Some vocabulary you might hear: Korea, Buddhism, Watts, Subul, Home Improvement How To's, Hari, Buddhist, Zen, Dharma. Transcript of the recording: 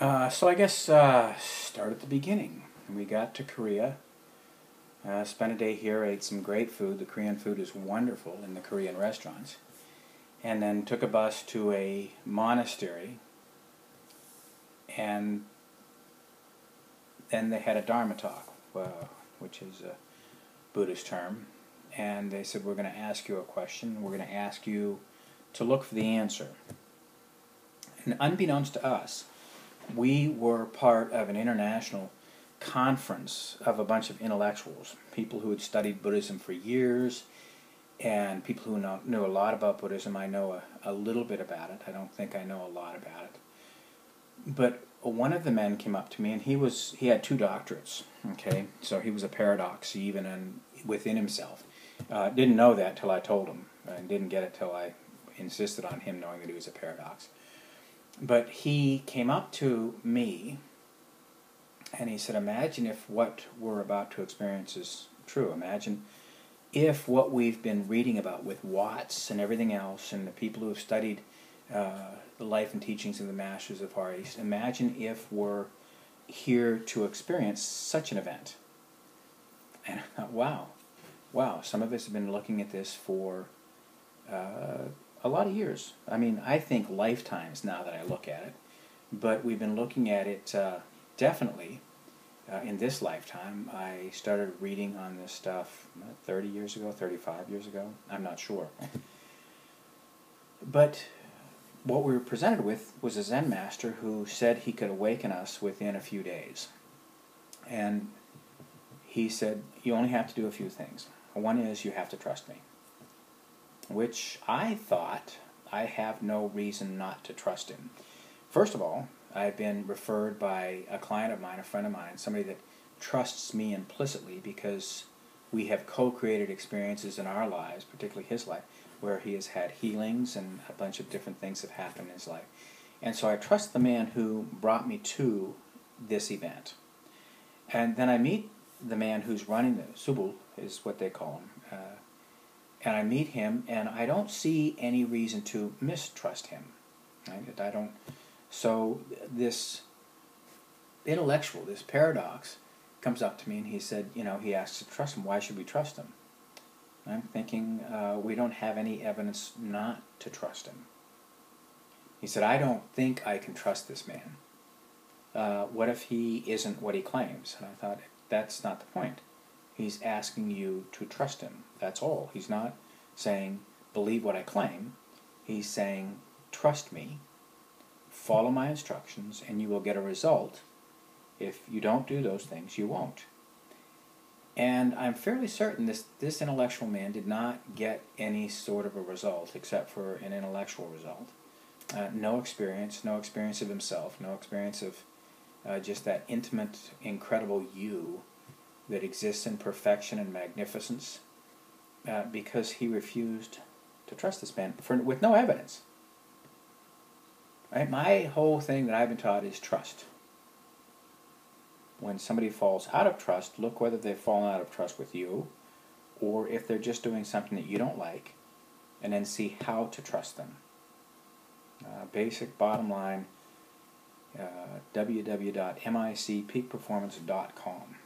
So I guess start at the beginning. We got to Korea, spent a day here, ate some great food. The Korean food is wonderful in the Korean restaurants. And then took a bus to a monastery, and then they had a Dharma talk, which is a Buddhist term. And they said, we're going to ask you a question. We're going to ask you to look for the answer. And unbeknownst to us, we were part of an international conference of a bunch of intellectuals, people who had studied Buddhism for years, and people who knew a lot about Buddhism. I know a little bit about it. I don't think I know a lot about it. But one of the men came up to me, and he had two doctorates, okay? So he was a paradox even within himself. Didn't know that till I told him, and didn't get it till I insisted on him knowing that he was a paradox. But he came up to me, and he said, imagine if what we're about to experience is true. Imagine if what we've been reading about with Watts and everything else, and the people who have studied the life and teachings of the masters of Hari, imagine if we're here to experience such an event. And I thought, wow, some of us have been looking at this for a lot of years. I mean, I think lifetimes now that I look at it, but we've been looking at it definitely in this lifetime. I started reading on this stuff 30 years ago, 35 years ago, I'm not sure. But what we were presented with was a Zen master who said he could awaken us within a few days. And he said, you only have to do a few things. One is you have to trust me, which I thought I have no reason not to trust him. First of all, I've been referred by a client of mine, a friend of mine, somebody that trusts me implicitly because we have co-created experiences in our lives, particularly his life, where he has had healings and a bunch of different things have happened in his life. And so I trust the man who brought me to this event. And then I meet the man who's running the Subul, is what they call him. And I meet him, and I don't see any reason to mistrust him. I don't. So this intellectual, this paradox, comes up to me, and he said, you know, he asks to trust him. Why should we trust him? And I'm thinking, we don't have any evidence not to trust him. He said, I don't think I can trust this man. What if he isn't what he claims? And I thought, that's not the point. He's asking you to trust him. That's all. He's not saying, believe what I claim. He's saying, trust me, follow my instructions, and you will get a result. If you don't do those things, you won't. And I'm fairly certain this intellectual man did not get any sort of a result except for an intellectual result. No experience of himself, no experience of just that intimate, incredible you that exists in perfection and magnificence, because he refused to trust this man with no evidence. Right? My whole thing that I've been taught is trust. When somebody falls out of trust, look whether they've fallen out of trust with you, or if they're just doing something that you don't like, and then see how to trust them. Basic bottom line, www.micpeakperformance.com.